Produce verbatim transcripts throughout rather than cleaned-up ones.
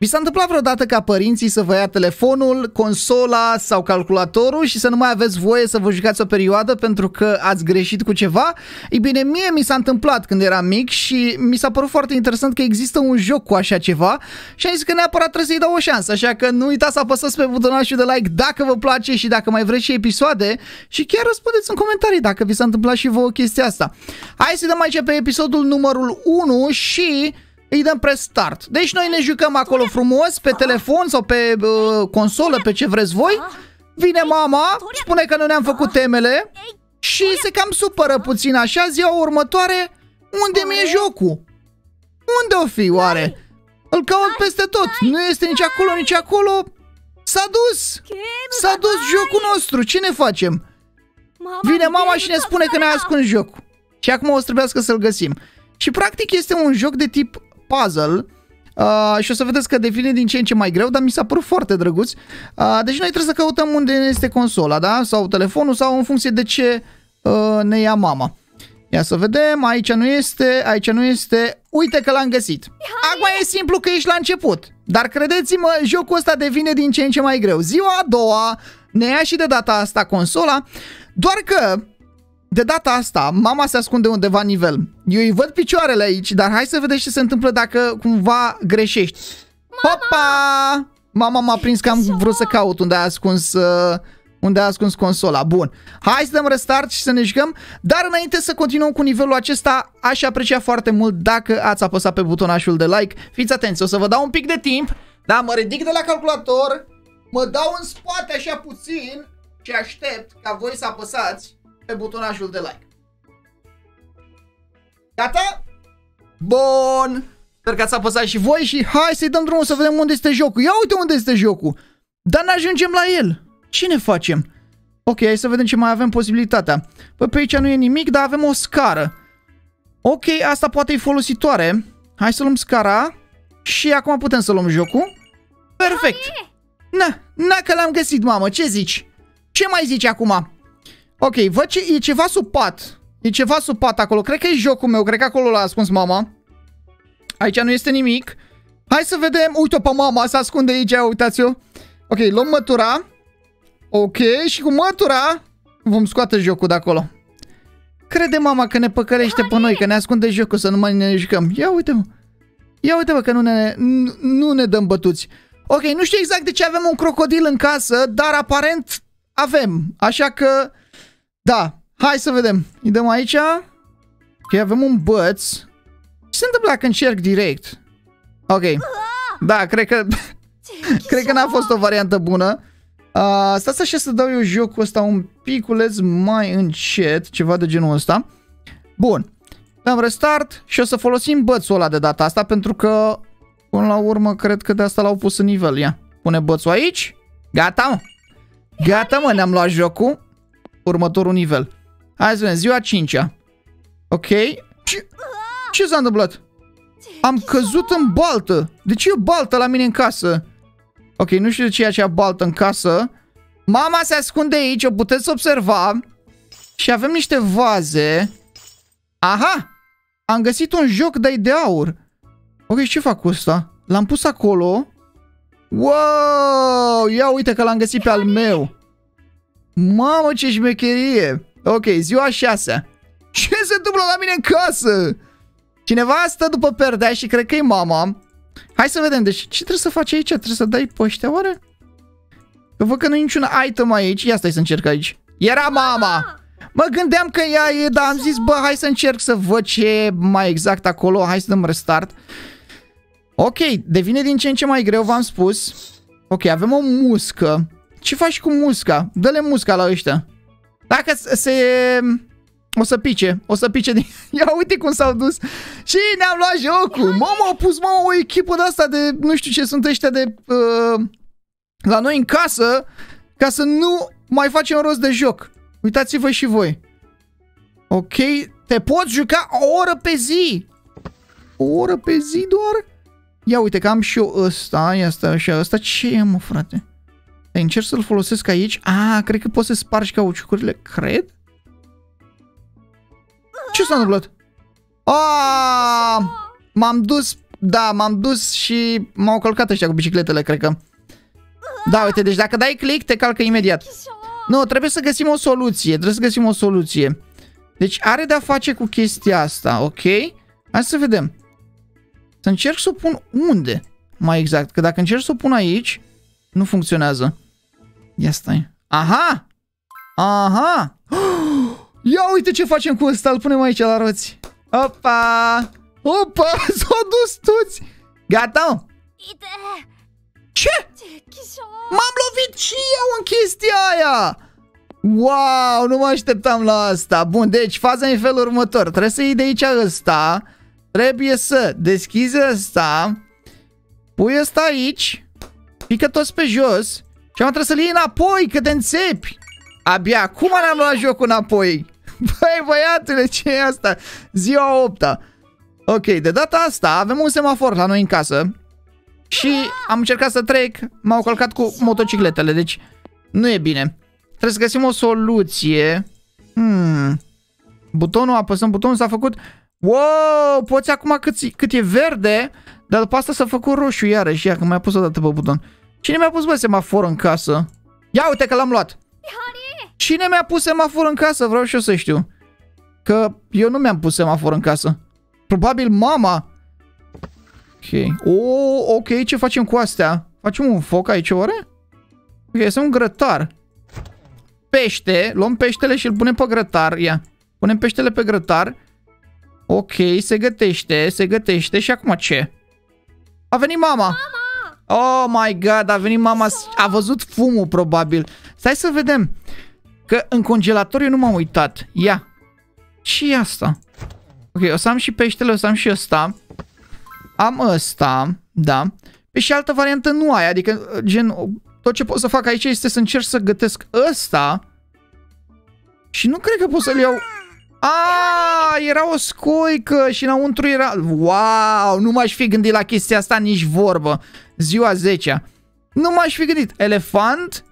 Vi s-a întâmplat vreodată ca părinții să vă ia telefonul, consola sau calculatorul și să nu mai aveți voie să vă jucați o perioadă pentru că ați greșit cu ceva? Ei bine, mie mi s-a întâmplat când eram mic și mi s-a părut foarte interesant că există un joc cu așa ceva și am zis că neapărat trebuie să-i dau o șansă, așa că nu uitați să apăsați pe butonașul de like dacă vă place și dacă mai vreți și episoade și chiar răspundeți în comentarii dacă vi s-a întâmplat și vouă chestia asta. Hai să dăm aici pe episodul numărul unu și... îi dăm press start. Deci noi ne jucăm acolo frumos, pe telefon sau pe uh, consolă, pe ce vreți voi. Vine mama, spune că nu ne-am făcut temele și se cam supără puțin așa. Ziua următoare, unde mi-e jocul? Unde o fi oare? Îl caut peste tot, nu este nici acolo, nici acolo. S-a dus, s-a dus jocul nostru, ce ne facem? Vine mama și ne spune că ne-a ascuns jocul și acum o să trebuiască să-l găsim. Și practic este un joc de tip puzzle uh, și o să vedeți că devine din ce în ce mai greu, dar mi s-a părut foarte drăguț. Uh, deci noi trebuie să căutăm unde este consola, da? Sau telefonul sau în funcție de ce uh, ne ia mama. Ia să vedem, aici nu este, aici nu este, uite că l-am găsit. Acum e simplu că ești la început, dar credeți-mă, jocul ăsta devine din ce în ce mai greu. Ziua a doua ne ia și de data asta consola, doar că... de data asta, mama se ascunde undeva în nivel. Eu îi văd picioarele aici, dar hai să vedem ce se întâmplă dacă cumva greșești. Hopa! Mama m-a prins că am vrut să caut unde a ascuns, uh, unde a ascuns consola. Bun, hai să dăm restart și să ne jucăm. Dar înainte să continuăm cu nivelul acesta, aș aprecia foarte mult dacă ați apăsat pe butonașul de like. Fiți atenți, o să vă dau un pic de timp. Da, mă ridic de la calculator, mă dau în spate așa puțin și aștept ca voi să apăsați pe butonașul de like. Gata? Bun! Sper că ați apăsat și voi și hai să-i dăm drumul să vedem unde este jocul. Ia uite unde este jocul! Dar ne ajungem la el. Ce ne facem? Ok, hai să vedem ce mai avem posibilitatea. Păi pe aici nu e nimic, dar avem o scară. Ok, asta poate e folositoare. Hai să luăm scara și acum putem să luăm jocul. Perfect! Na, na că l-am găsit, mamă, ce zici? Ce mai zici acum? Ok, văd ce e ceva sub pat. E ceva sub pat acolo, cred că e jocul meu. Cred că acolo l-a ascuns mama. Aici nu este nimic. Hai să vedem, uite-o pe mama, se ascunde aici, uitați-o. Ok, luăm mătura. Ok, și cu mătura vom scoate jocul de acolo. Crede mama că ne păcălește pe noi, că ne ascunde jocul, să nu mai ne jucăm. Ia uite-mă, ia uite-mă că nu ne, nu ne dăm bătuți. Ok, nu știu exact de ce avem un crocodil în casă, dar aparent avem, așa că... da, hai să vedem. Îi dăm aici. Ok, avem un băț. Ce se întâmplă când încerc direct? Ok. Da, cred că cred că n-a fost o variantă bună. Uh, stați așa să dau eu jocul ăsta un piculeț mai încet. Ceva de genul ăsta. Bun. Dăm restart și o să folosim bățul ăla de data asta pentru că până la urmă cred că de asta l-au pus în nivel. Ia, pune bățul aici. Gata, mă. Gata, mă, ne-am luat jocul. Următorul nivel. Hai să vedem, ziua cincea. Ok. Ce, ce s-a întâmplat? Am căzut în baltă. De ce e baltă la mine în casă? Ok, nu știu de ce e aceea baltă în casă. Mama se ascunde aici, o puteți observa. Și avem niște vaze. Aha! Am găsit un joc de de aur. Ok, ce fac cu ăsta? L-am pus acolo. Wow! Ia uite că l-am găsit pe al meu. Mamă, ce șmecherie! Ok, ziua șasea. Ce se întâmplă la mine în casă? Cineva stă după perdea și cred că e mama. Hai să vedem, deci ce trebuie să faci aici? Trebuie să dai pe ăștia, oare? Că văd că nu e niciun item aici. Ia stai să încerc aici. Era mama! Mă gândeam că ea e, dar am zis, bă, hai să încerc să văd ce e mai exact acolo. Hai să dăm restart. Ok, devine din ce în ce mai greu, v-am spus. Ok, avem o muscă. Ce faci cu musca? Dă-le musca la ăștia. Dacă se... o să pice, o să pice din... ia uite cum s-au dus. Și ne-am luat jocul. Mama a pus, mama, o echipă de asta de... nu știu ce sunt ăștia de... Uh, la noi în casă. Ca să nu mai facem rost de joc. Uitați-vă și voi. Ok, te poți juca o oră pe zi. O oră pe zi doar? Ia uite că am și eu ăsta. Ia stai așa, ăsta ce e, mă, frate? Încerc să-l folosesc aici. Ah, cred că poți să spargi cauciucurile. Cred? Ce s-a întâmplat? Ah, m-am dus Da, m-am dus și m-au călcat ăștia cu bicicletele, cred că. Da, uite, deci dacă dai click, te calcă imediat. Nu, trebuie să găsim o soluție. Trebuie să găsim o soluție. Deci are de-a face cu chestia asta, ok? Hai să vedem. Să încerc să o pun unde? Mai exact, că dacă încerc să o pun aici, nu funcționează. Ia stai. Aha! Aha! Ia uite ce facem cu ăsta, îl punem aici la roți. Opa! Opa! S-au dus toți! Gata! Ce? M-am lovit și eu în chestia aia! Wow! Nu mă așteptam la asta! Bun, deci faza e în felul următor. Trebuie să iei de aici ăsta. Trebuie să deschizi ăsta. Pui ăsta aici. Pică toți pe jos. Și am trebuie să-l iei înapoi, că te înțepi. Abia acum ne-am luat jocul înapoi. Băi, băiatule, ce e asta? Ziua opta. Ok, de data asta avem un semafor la noi în casă. Și am încercat să trec. M-au călcat cu motocicletele, deci nu e bine. Trebuie să găsim o soluție. Hmm. Butonul, apăsăm butonul, s-a făcut. Wow, poți acum cât, cât e verde. Dar după asta s-a făcut roșu iarăși. Ia că mi-a pus o dată pe buton. Cine mi-a pus, bă, semafor în casă? Ia uite că l-am luat. Cine mi-a pus semafor în casă? Vreau și eu să știu. Că eu nu mi-am pus semafor în casă. Probabil mama. Ok. Oh, ok, ce facem cu astea? Facem un foc aici, oare? Ok, este un grătar. Pește, luăm peștele și îl punem pe grătar. Ia, punem peștele pe grătar. Ok, se gătește, se gătește și acum ce? A venit mama. Oh my god, a venit mama. A văzut fumul probabil. Stai să vedem. Că în congelator eu nu m-am uitat. Ia, ce e asta? Ok, o să am și peștele, o să am și ăsta. Am ăsta, da. Pe și altă variantă nu ai, adică gen... Tot ce pot să fac aici este să încerc să gătesc ăsta. Și nu cred că pot să-l iau. Aaa, era o scoică și înăuntru era... Wow, nu m-aș fi gândit la chestia asta nici vorbă. Ziua zecea. Nu m-aș fi gândit. Elefant.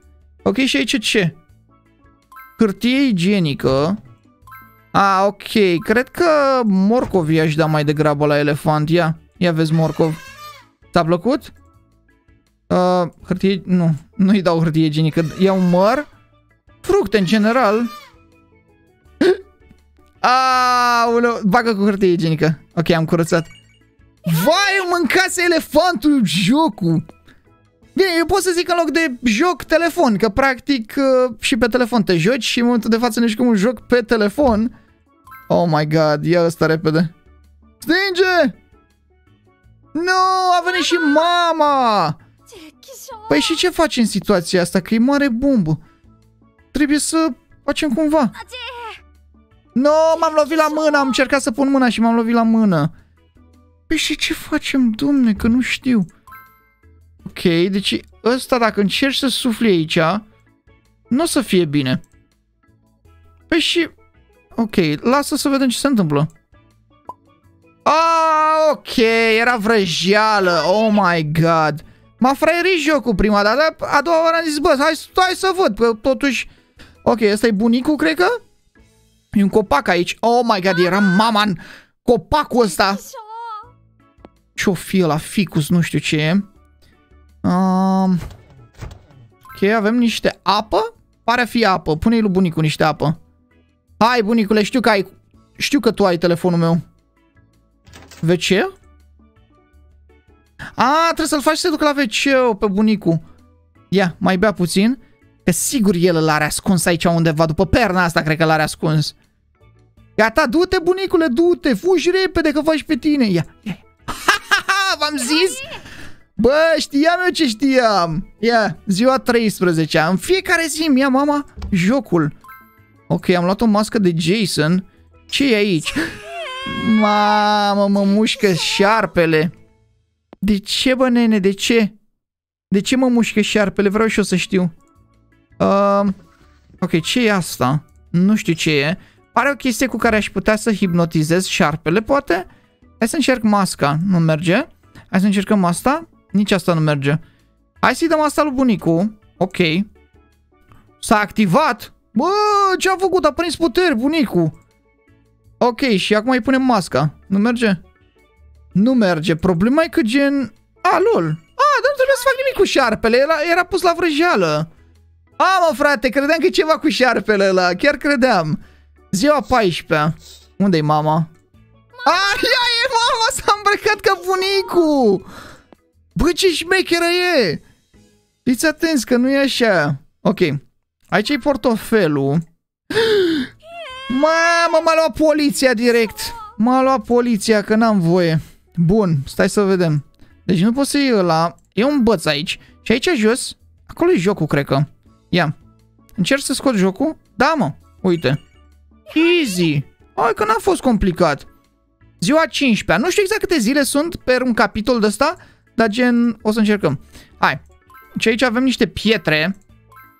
Ok, și aici ce? Hârtie igienică. A, ok. Cred că morcovii aș da mai degrabă la elefant. Ia, ia vezi morcov. Ți-a plăcut? Uh, hârtie, nu, nu-i dau hârtie igienică. Iau măr. Fructe în general. Aaa, bagă cu hârtie igienică. Ok, am curățat. Vai, mâncase elefantul jocul. Bine, eu pot să zic în loc de joc telefon. Că practic uh, și pe telefon te joci. Și în momentul de față ne jucăm un joc pe telefon. Oh my god, ia ăsta repede. Stinge. Nu, no, a venit și mama. Păi și ce faci în situația asta? Că e mare bumbă. Trebuie să facem cumva. No, m-am lovit la mână. Am încercat să pun mâna și m-am lovit la mână. Păi și ce facem, domne? Că nu știu. Ok, deci ăsta dacă încerci să sufli aici, nu o să fie bine. Păi și... Ok, lasă să vedem ce se întâmplă. Ah, ok, era vrăjeală. Oh my god. M-a fraierit jocul prima dată, a doua oară am zis, bă, hai, stai să văd, că totuși... Ok, ăsta e bunicul, cred că? E un copac aici. Oh my god, era mama în copacul ăsta. Ce-o fi ăla, ficus, nu știu ce e. Um... Ok, avem niște apă. Pare a fi apă, pune-i lui bunicul niște apă. Hai, bunicule, știu că ai... Știu că tu ai telefonul meu. W C? A, trebuie să-l faci să duc la W C pe bunicul. Ia, mai bea puțin. Că sigur el l-are ascuns aici undeva. După perna asta cred că l-are ascuns. Gata, du-te bunicule, du-te. Fugi repede că faci pe tine. Ia, ia. V-am zis. Bă, știam eu ce știam. Ia, ziua treisprezecea. În fiecare zi ia mama jocul. Ok, am luat o mască de Jason. Ce e aici? Mamă, mă mușcă șarpele. De ce, bă, nene? De ce? De ce mă mușcă șarpele? Vreau și eu să știu. Uh, ok, ce e asta? Nu știu ce e. Pare o chestie cu care aș putea să hipnotizez șarpele, poate? Hai să încerc masca. Nu merge. Hai să încercăm asta. Nici asta nu merge. Hai să-i dăm asta lui bunicul. Ok. S-a activat. Bă, ce-a făcut? A prins puteri, bunicul. Ok, și acum îi punem masca. Nu merge? Nu merge. Problema e că gen... A, lol. A, dar nu trebuia să fac nimic cu șarpele. Era, era pus la vrăjeală. A, mă, frate, credeam că e ceva cu șarpele ăla. Chiar credeam. Ziua paisprezecea. Unde-i mama? A, ia e mama, s-a îmbrăcat ca bunicul. Bă, ce șmecheră e. Fiți atenți că nu e așa. Ok. Aici e portofelul. Mamă, m-a luat poliția direct. M-a luat poliția că n-am voie. Bun, stai să vedem. Deci nu pot să iei ăla. E un băț aici. Și aici jos. Acolo e jocul, cred că. Ia. Încerc să scot jocul? Da, mă. Uite. Easy. Hai că n-a fost complicat. Ziua cincisprezecea. Nu știu exact câte zile sunt pe un capitol de ăsta, dar gen o să încercăm. Hai. Și aici avem niște pietre.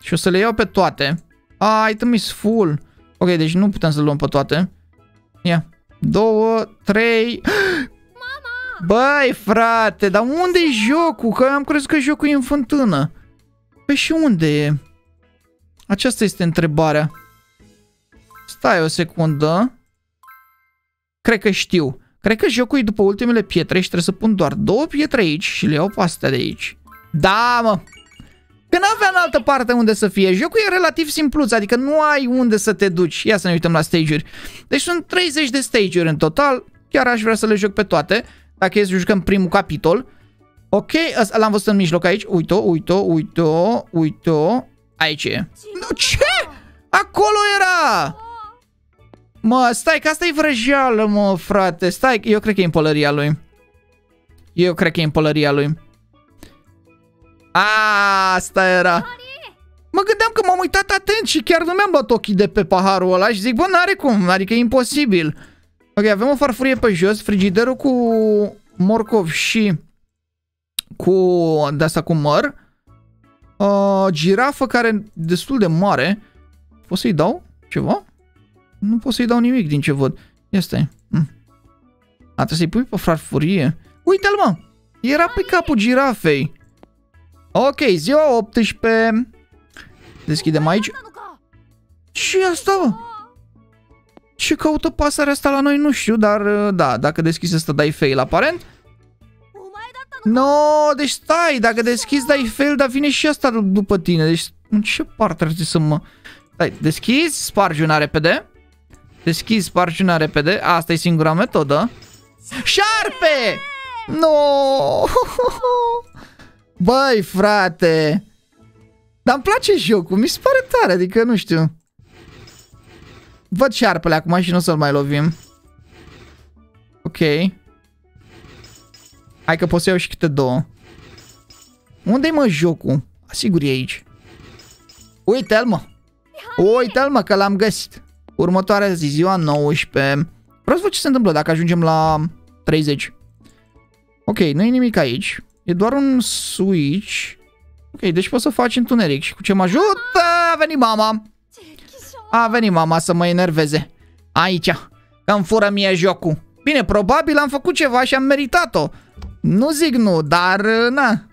Și o să le iau pe toate. Ai, tămis full. Ok, deci nu putem să le luăm pe toate. Ia. Două, trei... Băi, frate, dar unde e jocul? Că am crezut că jocul e în fântână. Păi și unde e? Aceasta este întrebarea. Stai o secundă. Cred că știu. Cred că jocul e după ultimele pietre și trebuie să pun doar două pietre aici și le iau pe astea de aici. Da, mă! Că n-avea în altă parte unde să fie. Jocul e relativ simpluț, adică nu ai unde să te duci. Ia să ne uităm la stage-uri. Deci sunt treizeci de stage-uri în total. Chiar aș vrea să le joc pe toate. Dacă e să jucăm primul capitol. Ok, l-am văzut în mijloc aici. Uite-o, uite-o, uite-o, uite-o. Aici e. Nu, ce? Acolo era! Mă, stai, că asta e vrăjeală, mă, frate. Stai, eu cred că e în pălăria lui. Eu cred că e în pălăria lui. A, asta era. Mă gândeam că m-am uitat atent și chiar nu mi-am luat ochii de pe paharul ăla și zic, bă, n-are cum, adică e imposibil. Ok, avem o farfurie pe jos, frigiderul cu morcov și cu de-asta cu măr. Uh, girafă care e destul de mare. Pot să-i dau ceva? Nu pot să-i dau nimic din ce văd. Ia stai. Hm. A, trebuie să-i pui pe farfurie. Uite-l, mă! Era pe capul girafei. Ok, ziua optsprezece. Deschidem aici. Ce e asta, bă? Ce caută pasărea asta la noi? Nu știu, dar da, dacă deschizi asta dai fail, aparent. No, deci stai, dacă deschizi dai fail, dar vine și asta după tine. Deci în ce parte ar trebui să mă... Stai, deschizi, spargi una repede. Deschizi, spargi una repede. Asta e singura metodă. Șarpe! No! Băi, frate! Dar îmi place jocul, mi se pare tare, adică nu știu. Văd șarpele acum și nu o să-l mai lovim. Ok. Hai că pot să iau și câte două. Unde-i, mă, jocul? Asigur e aici. Uite-l, mă! Uite-l, mă, că l-am găsit. Următoarea zi, ziua nouăsprezece. Vreau să văd ce se întâmplă dacă ajungem la treizeci. Ok, nu-i nimic aici. E doar un switch. Ok, deci poți să faci întuneric. Și cu ce mă ajută? A venit mama. A venit mama să mă enerveze. Aici, că îmi fură mie jocul. Bine, probabil am făcut ceva și am meritat-o. Nu zic nu, dar na.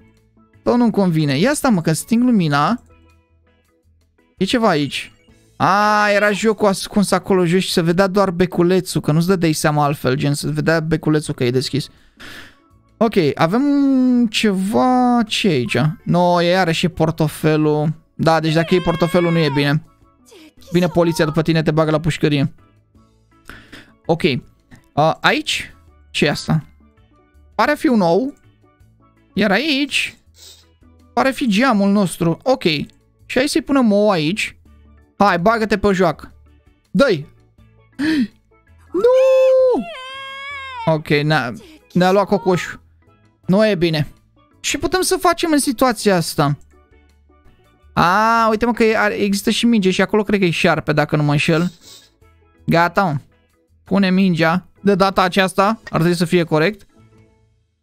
Tot nu-mi convine. Ia asta, mă, că sting lumina. E ceva aici. A, era jocul ascuns acolo jos și se vedea doar beculețul. Că nu-ți dădeai seama altfel, gen, se vedea beculețul că e deschis. Ok, avem ceva... Ce e aici? No, e iarăși portofelul. Da, deci dacă e portofelul nu e bine. Vine poliția după tine, te bagă la pușcărie. Ok. A, aici? Ce e asta? Pare a fi un ou. Iar aici... Pare a fi geamul nostru. Ok. Și hai să-i punem ou aici. Hai, bagă-te pe joacă. Dă-i! Nu! Ok, na... Ne-a luat cocoșul. Nu e bine. Ce putem să facem în situația asta? A, uite, mă, că există și minge și acolo cred că e șarpe, dacă nu mă înșel. Gata, mă. Pune mingea. De data aceasta ar trebui să fie corect.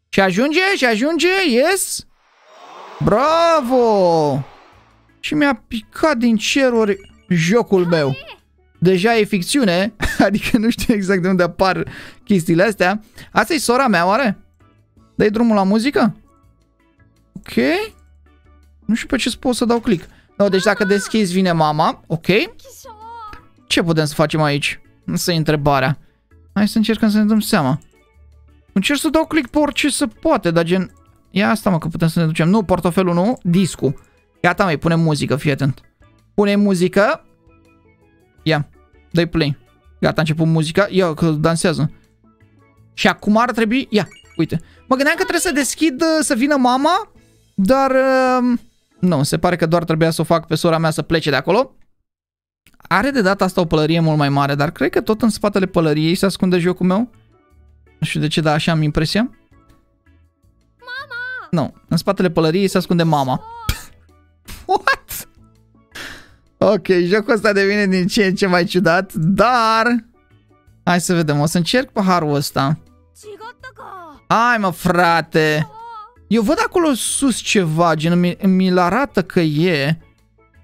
Și ajunge, și ajunge, yes! Bravo! Și mi-a picat din ceruri jocul meu. Deja e ficțiune, adică nu știu exact de unde apar chestiile astea. Asta e sora mea, oare? Dai drumul la muzică? Ok. Nu știu pe ce pot să dau click. No, deci dacă deschizi vine mama, ok. Ce putem să facem aici? Asta e întrebarea. Hai să încercăm să ne dăm seama. Încerc să dau click pe orice se poate, dar gen... Ia asta, mă, că putem să ne ducem. Nu, portofelul nu, discul. Gata, mai punem muzică, fii atent. Pune muzică. Ia, dă-i play. Gata, a început muzica. Ia, că dansează. Și acum ar trebui... Ia, uite. Mă gândeam că trebuie să deschid, să vină mama, dar... Uh, nu, se pare că doar trebuia să o fac pe sora mea să plece de acolo. Are de data asta o pălărie mult mai mare, dar cred că tot în spatele pălăriei se ascunde jocul meu. Nu știu de ce, dar așa am impresia. Mama! Nu, în spatele pălăriei se ascunde mama. What? Ok, jocul ăsta devine din ce în ce mai ciudat, dar... Hai să vedem, o să încerc paharul ăsta. Hai mă, frate! Eu văd acolo sus ceva, gen mi-l arată că e...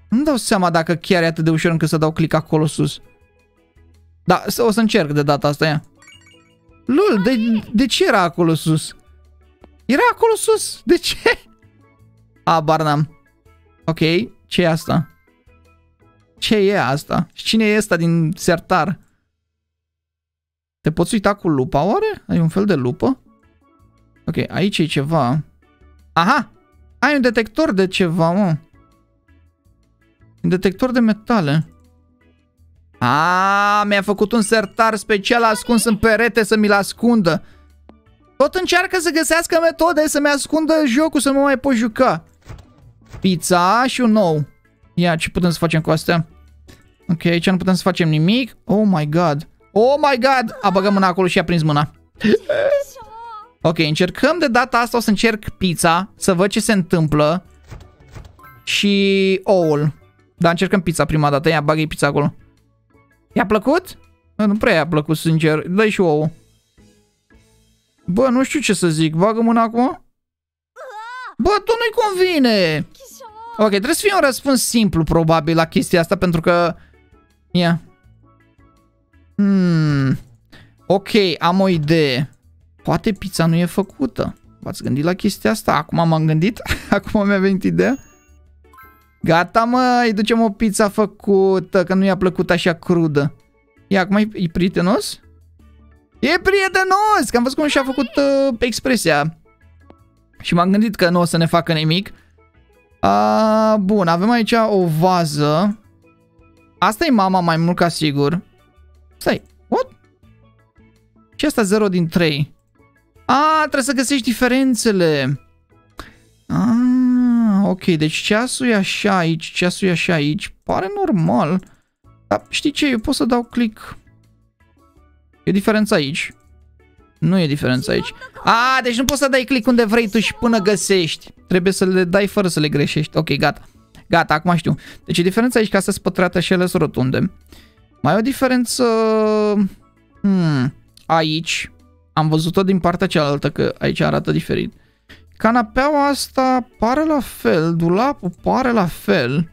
Nu-mi dau seama dacă chiar e atât de ușor încât să dau click acolo sus. Da, o să încerc de data asta, ia. Lul, de, de ce era acolo sus? Era acolo sus, de ce? Habar n-am. Ok, ce e asta? Ce e asta? Și cine e ăsta din sertar? Te poți uita cu lupa, oare? Ai un fel de lupă? Ok, aici e ceva. Aha! Ai un detector de ceva, mă. Un detector de metale. A, mi-a făcut un sertar special ascuns în perete să mi-l ascundă. Tot încearcă să găsească metode să-mi ascundă jocul, să nu mai pot juca. Pizza și un nou. Ia, ce putem să facem cu astea? Ok, aici nu putem să facem nimic. Oh my god. Oh my god! A băgat mâna acolo și a prins mâna. Ok, încercăm de data asta, o să încerc pizza, să văd ce se întâmplă. Și oul. Da, încercăm pizza prima dată. Ia, bagă-i pizza acolo. I-a plăcut? Bă, nu prea i-a plăcut, sincer. Dă-i și ouă. Bă, nu știu ce să zic. Bagă mâna acum. Bă, tu nu-i convine. Ok, trebuie să fie un răspuns simplu, probabil, la chestia asta, pentru că... Ia. Hmm. Ok, am o idee. Poate pizza nu e făcută. V-ați gândit la chestia asta? Acum m-am gândit. Acum mi-a venit ideea. Gata, mă, îi ducem o pizza făcută, că nu i-a plăcut așa crudă. Ia, acum e, e prietenos? E prietenos! Că am văzut cum și-a făcut uh, expresia. Și m-am gândit că nu o să ne facă nimic. Uh, bun, avem aici o vază. Asta e mama, mai mult ca sigur. Stai, what? Ce asta zero din trei? Ah, trebuie să găsești diferențele. Ah, ok, deci ceasul e așa aici, ceasul e așa aici. Pare normal. Dar știi ce? Eu pot să dau click. E diferența aici. Nu e diferența aici. Ah, deci nu poți să dai click unde vrei tu și până găsești. Trebuie să le dai fără să le greșești. Ok, gata. Gata, acum știu. Deci e diferența aici, ca să-s pătrate și ele sunt rotunde. Mai e o diferență... Hmm, aici. Am văzut-o din partea cealaltă, că aici arată diferit. Canapeaua asta pare la fel, dulapul pare la fel.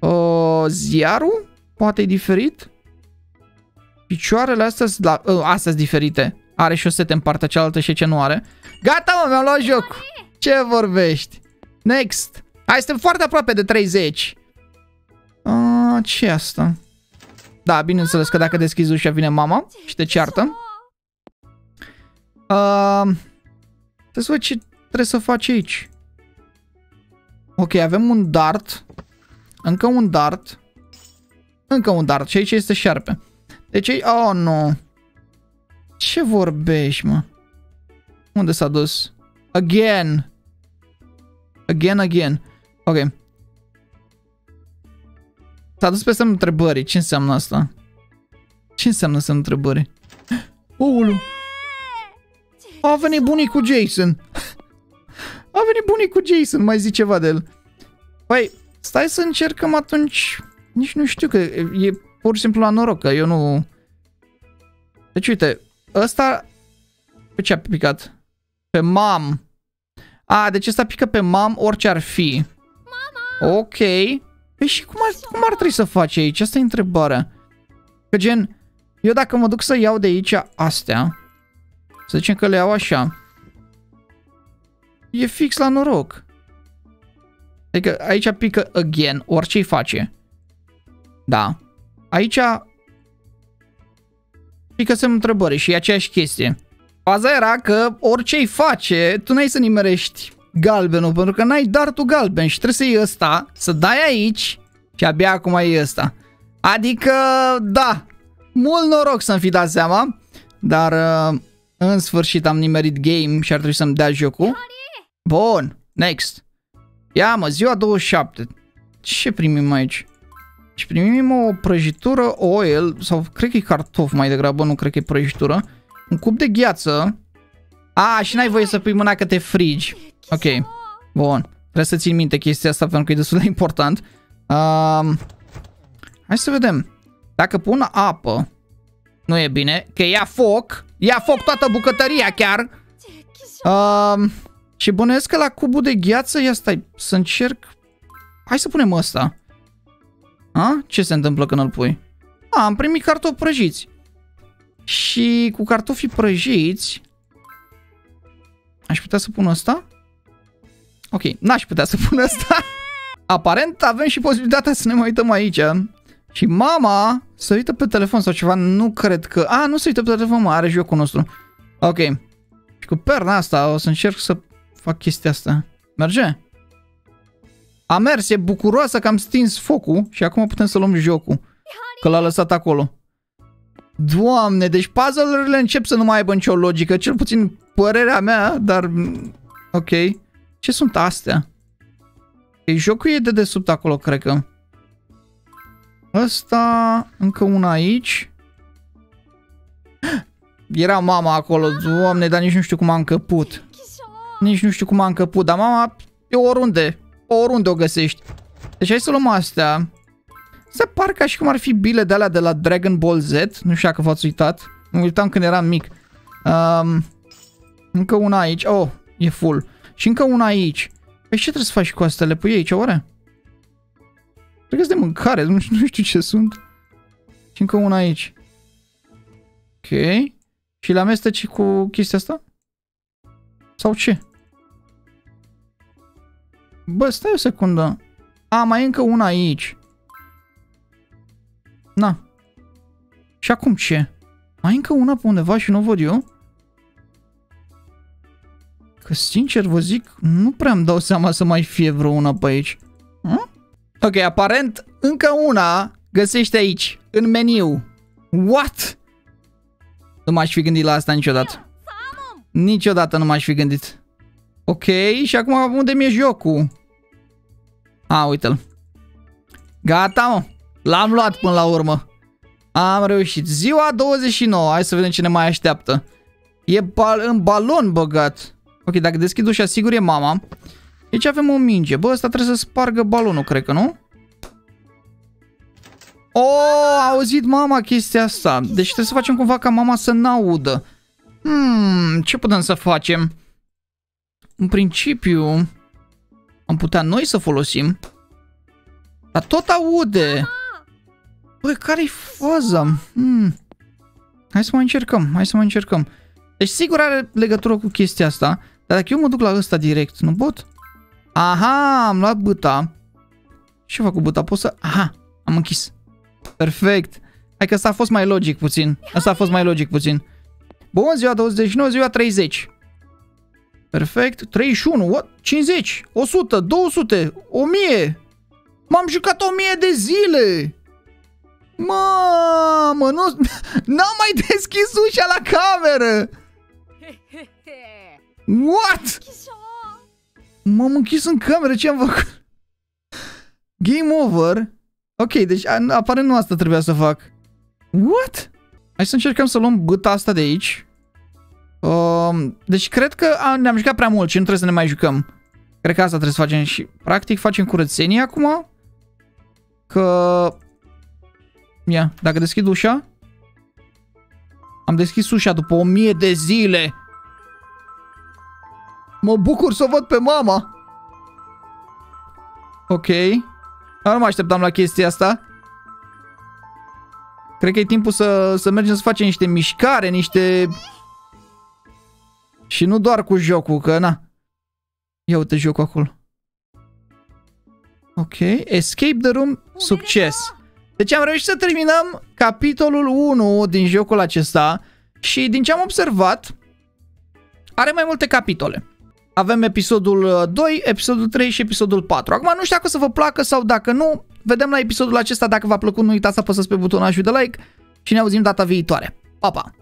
Uh, ziarul poate e diferit. Picioarele astea sunt la... uh, astea sunt diferite. Are șosete în partea cealaltă și ce nu are. Gata, mă, mi-am luat jocul. Ce vorbești? Next. Hai, suntem foarte aproape de treizeci. Uh, ce e asta? Da, bineînțeles că dacă deschizi ușa vine mama și te ceartă. Uh, Trebuie să văd ce trebuie să faci aici. Ok, avem un dart. Încă un dart. Încă un dart. Și aici este șarpe. Deci aici... Oh, nu. Ce vorbești, mă? Unde s-a dus? Again. Again, again. Ok. S-a dus pe semnul întrebării. Ce înseamnă asta? Ce înseamnă semnul întrebării? Oulu! A venit bunicul Jason. A venit bunicul Jason, mai zic ceva de el. Păi, stai să încercăm atunci. Nici nu știu, că e pur și simplu la noroc, că eu nu... Deci uite, ăsta... Pe ce a picat? Pe mam. A, deci ăsta pică pe mam orice ar fi. Mama! Ok. Păi și cum ar, cum ar trebui să faci aici? Asta e întrebarea. Că gen, eu dacă mă duc să iau de aici astea... Să zicem că le iau așa. E fix la noroc. Adică aici pică again, orice-i face. Da. Aici pică semnul întrebării și e aceeași chestie. Faza era că orice-i face, tu n-ai să nimerești galbenul, pentru că n-ai dartul galben și trebuie să iei ăsta, să dai aici și abia acum iei ăsta. Adică, da, mult noroc să-mi fi dat seama, dar în sfârșit am nimerit game și ar trebui să-mi dea jocul. Bun, next. Ia mă, ziua douăzeci și șapte. Ce primim aici? Și primim o prăjitură, oil, sau cred că e cartof mai degrabă, nu cred că e prăjitură. Un cup de gheață. A, și n-ai voie să pui mâna că te frigi. Ok, bun. Trebuie să țin minte chestia asta pentru că e destul de important. Um, hai să vedem. Dacă pun apă, nu e bine, că ia foc. Ia foc toată bucătăria chiar. Um, și bănuiesc că la cubul de gheață, ia stai, să încerc. Hai să punem ăsta. A? Ce se întâmplă când îl pui? A, am primit cartofi prăjiți. Și cu cartofii prăjiți aș putea să pun ăsta? Ok, n-aș putea să pun ăsta. Aparent avem și posibilitatea să ne mai uităm aici. Și mama se uită pe telefon sau ceva, nu cred că... A, nu se uită pe telefon, mă, are jocul nostru. Ok. Și cu perna asta o să încerc să fac chestia asta. Merge? A mers, e bucuroasă că am stins focul și acum putem să luăm jocul. Că l-a lăsat acolo. Doamne, deci puzzle-urile încep să nu mai aibă nicio logică, cel puțin părerea mea, dar... Ok. Ce sunt astea? E, jocul e de desubt acolo, cred că. Ăsta... Încă una aici. Era mama acolo, doamne, dar nici nu știu cum a încăput. Nici nu știu cum a încăput, dar mama e oriunde. Oriunde o găsești. Deci hai să luăm astea. Se par ca și cum ar fi bile de alea de la Dragon Ball Z. Nu știu dacă v-ați uitat. Mă uitam când eram mic. Um, încă una aici. Oh, e full. Și încă una aici. Păi ce trebuie să faci cu astea? Le pui aici, oare? Cred că sunt de mâncare. Nu știu, nu știu ce sunt. Și încă una aici. Ok. Și le amesteci cu chestia asta? Sau ce? Bă, stai o secundă. A, mai e încă una aici. Na. Și acum ce? Mai e încă una pe undeva și nu o văd eu? Că sincer vă zic, nu prea îmi dau seama să mai fie vreo una pe aici. Hm? Ok, aparent încă una găsești aici, în meniu. What? Nu m-aș fi gândit la asta niciodată. Niciodată nu m-aș fi gândit. Ok, și acum unde mi-e jocul? A, uite-l. Gata, mă. L-am luat până la urmă. Am reușit. Ziua douăzeci și nouă. Hai să vedem ce ne mai așteaptă. E bal în balon băgat. Ok, dacă deschid ușa, sigur e mama. Deci avem o minge. Bă, ăsta trebuie să spargă balonul, cred că, nu? Oh, a auzit mama chestia asta. Deci trebuie să facem cumva ca mama să n-audă. Hmm, ce putem să facem? În principiu, am putea noi să folosim. Dar tot aude. Băi, care-i faza? Hmm. Hai să mai încercăm, hai să mai încercăm. Deci sigur are legătură cu chestia asta. Dar dacă eu mă duc la ăsta direct, nu pot? Aha, am luat băta. Ce fac cu băta? Pot să... Aha, am închis. Perfect. Hai că ăsta a fost mai logic puțin. Asta a fost mai logic puțin. Bun, ziua douăzeci și nouă, ziua treizeci. Perfect. treizeci și unu, what? cincizeci, o sută, două sute, o mie. M-am jucat o mie de zile. Mamă, nu... N-am mai deschis ușa la cameră. What? M-am închis în cameră, ce am făcut? Game over. Ok, deci aparent nu asta trebuia să fac. What? Hai să încercăm să luăm băta asta de aici. Um, deci cred că ne-am jucat prea mult și nu trebuie să ne mai jucăm. Cred că asta trebuie să facem și practic facem curățenie acum. Că... Ia, dacă deschid ușa. Am deschis ușa după o mie de zile. Mă bucur să o văd pe mama. Ok. Dar nu mă așteptam la chestia asta. Cred că e timpul să, să mergem să facem niște mișcare, niște... Și nu doar cu jocul, că na. Ia uite jocul acolo. Ok. Escape the room. Succes. Deci am reușit să terminăm capitolul unu din jocul acesta și din ce am observat, Are mai multe capitole. Avem episodul doi, episodul trei și episodul patru. Acum nu știu dacă o să vă placă sau dacă nu. Vedem la episodul acesta. Dacă v-a plăcut, nu uitați să apăsați pe butonul pe like și ne auzim data viitoare. Pa, pa!